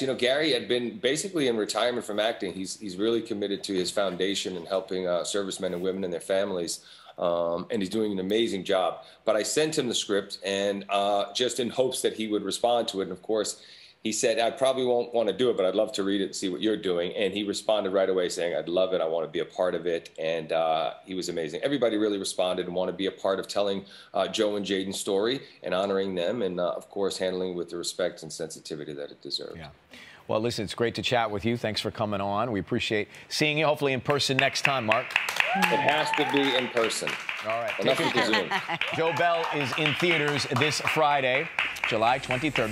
You know, Gary had been basically in retirement from acting. He's really committed to his foundation and helping servicemen and women and their families, and he's doing an amazing job. But I sent him the script, and just in hopes that he would respond to it. And of course, he said, "I probably won't want to do it, but I'd love to read it and see what you're doing." And he responded right away saying, "I'd love it. I want to be a part of it." And he was amazing. Everybody really responded and wanted to be a part of telling Joe and Jaden's story and honoring them and, of course, handling it with the respect and sensitivity that it deserved. Yeah. Well, listen, it's great to chat with you. Thanks for coming on. We appreciate seeing you, hopefully in person next time, Mark. It has to be in person. All right. Enough with the Zoom. Joe Bell is in theaters this Friday, July 23rd.